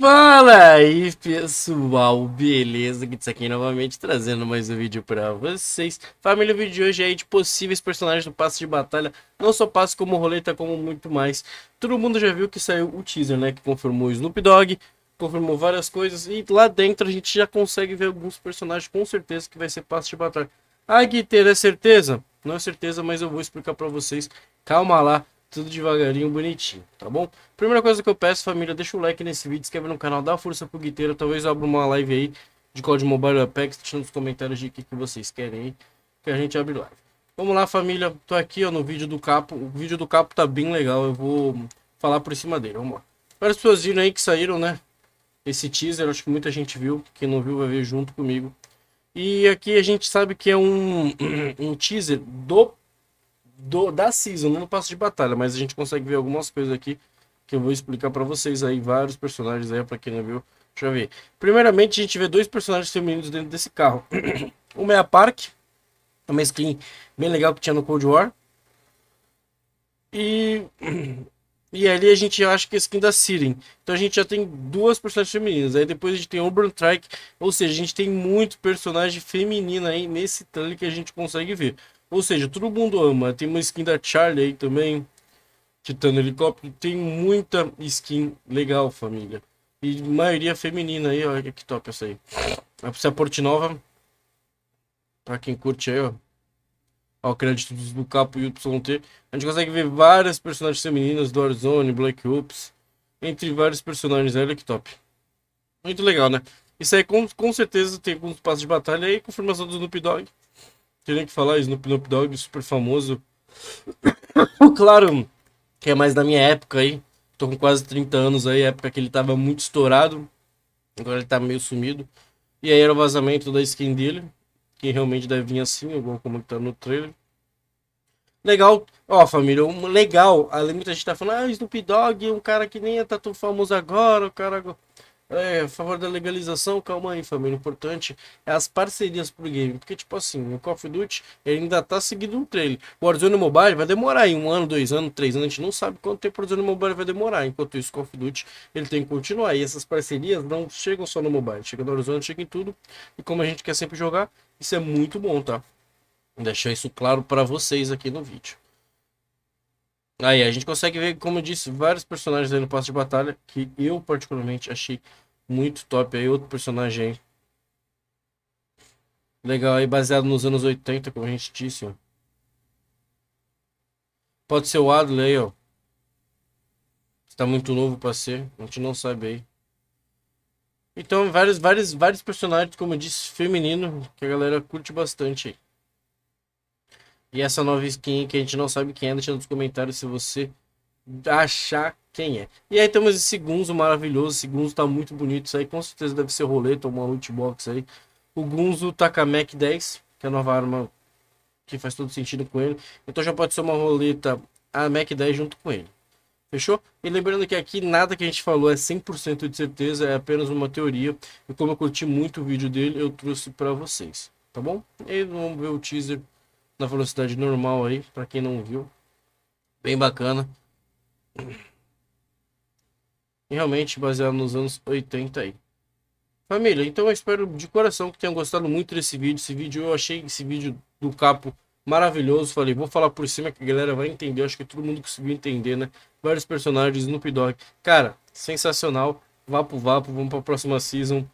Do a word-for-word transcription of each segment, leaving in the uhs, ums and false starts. Fala aí pessoal, beleza? Guittss aqui novamente trazendo mais um vídeo pra vocês. Família, o vídeo de hoje é aí de possíveis personagens do passe de batalha. Não só passe como roleta, como muito mais. Todo mundo já viu que saiu o teaser, né? Que confirmou o Snoop Dogg, confirmou várias coisas. E lá dentro a gente já consegue ver alguns personagens com certeza que vai ser passe de batalha. Ah, Guittss, é certeza? Não é certeza, mas eu vou explicar pra vocês. Calma lá. Tudo devagarinho, bonitinho, tá bom? Primeira coisa que eu peço, família, deixa o like nesse vídeo, inscreve no canal, dá força pro Guiteiro. Talvez eu abra uma live aí de Call of Mobile Apex, deixando nos comentários de que, que vocês querem aí, que a gente abre live. Vamos lá, família, tô aqui ó, no vídeo do Capo. O vídeo do Capo tá bem legal, eu vou falar por cima dele, vamos lá. Várias pessoas viram aí que saíram, né? Esse teaser, acho que muita gente viu, quem não viu vai ver junto comigo. E aqui a gente sabe que é um, um teaser do... Do, da season, não passo de batalha, mas a gente consegue ver algumas coisas aqui que eu vou explicar pra vocês aí, vários personagens aí, pra quem não viu, deixa eu ver. Primeiramente, a gente vê dois personagens femininos dentro desse carro. Uma é a Park, uma skin bem legal que tinha no Cold War. E, e ali a gente acha que é a skin da Siren. Então a gente já tem duas personagens femininas, aí depois a gente tem o Burn Track, ou seja, a gente tem muito personagem feminino aí nesse trailer que a gente consegue ver. Ou seja, todo mundo ama. Tem uma skin da Charlie aí também. Titã no helicóptero. Tem muita skin legal, família. E maioria feminina aí, olha que top essa aí. Vai pra ser a Port Nova. Pra quem curte aí, ó. Ó, o crédito do Capo e Y T. A gente consegue ver várias personagens femininas do Warzone, Black Ops. Entre vários personagens aí, olha que top. Muito legal, né? Isso aí com, com certeza tem alguns passos de batalha aí. Confirmação do Snoop Dogg. Teria que falar Snoop Dogg, super famoso. Claro que é mais da minha época aí. Tô com quase trinta anos aí, época que ele tava muito estourado. Agora ele tá meio sumido. E aí era o vazamento da skin dele, que realmente deve vir assim, igual como tá no trailer. Legal, ó família, um legal. Além muita gente tá falando, ah, Snoop Dogg é um cara que nem tá tão famoso agora, o cara... É, a favor da legalização, calma aí família, o importante é as parcerias pro game, porque tipo assim, o Call of Duty ainda tá seguindo um trailer, o Arizona Mobile vai demorar aí um ano, dois anos, três anos, a gente não sabe quanto tempo o Arizona Mobile vai demorar, enquanto isso o Call of Duty ele tem que continuar, e essas parcerias não chegam só no Mobile, chega no Arizona, chega em tudo, e como a gente quer sempre jogar, isso é muito bom, tá? Vou deixar isso claro pra vocês aqui no vídeo. Aí a gente consegue ver, como eu disse, vários personagens aí no passe de batalha que eu particularmente achei muito top. Aí outro personagem aí legal aí, baseado nos anos oitenta, como a gente disse, ó. Pode ser o Adley aí, ó. Está muito novo para ser, a gente não sabe aí. Então vários, vários, vários personagens, como eu disse, feminino, que a galera curte bastante aí. E essa nova skin que a gente não sabe quem é, deixa nos comentários se você achar quem é. E aí temos esse Gunzo maravilhoso, esse Gunzo tá muito bonito, isso aí com certeza deve ser roleta ou uma loot box aí. O Gunzo tá com a Mac dez, que é a nova arma que faz todo sentido com ele. Então já pode ser uma roleta a Mac dez junto com ele. Fechou? E lembrando que aqui nada que a gente falou é cem por cento de certeza, é apenas uma teoria. E como eu curti muito o vídeo dele, eu trouxe pra vocês, tá bom? E aí vamos ver o teaser na velocidade normal aí, pra quem não viu. Bem bacana. E realmente baseado nos anos oitenta aí. Família, então eu espero de coração que tenham gostado muito desse vídeo. Esse vídeo, eu achei esse vídeo do Capo maravilhoso. Falei, vou falar por cima que a galera vai entender. Eu acho que todo mundo conseguiu entender, né? Vários personagens, Snoop Dogg. Cara, sensacional. Vapo, vapo. Vamos pra próxima season.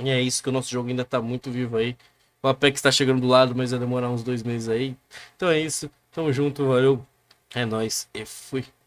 E é isso, que o nosso jogo ainda tá muito vivo aí. O Apex tá chegando do lado, mas vai demorar uns dois meses aí. Então é isso. Tamo junto, valeu. É nóis e fui.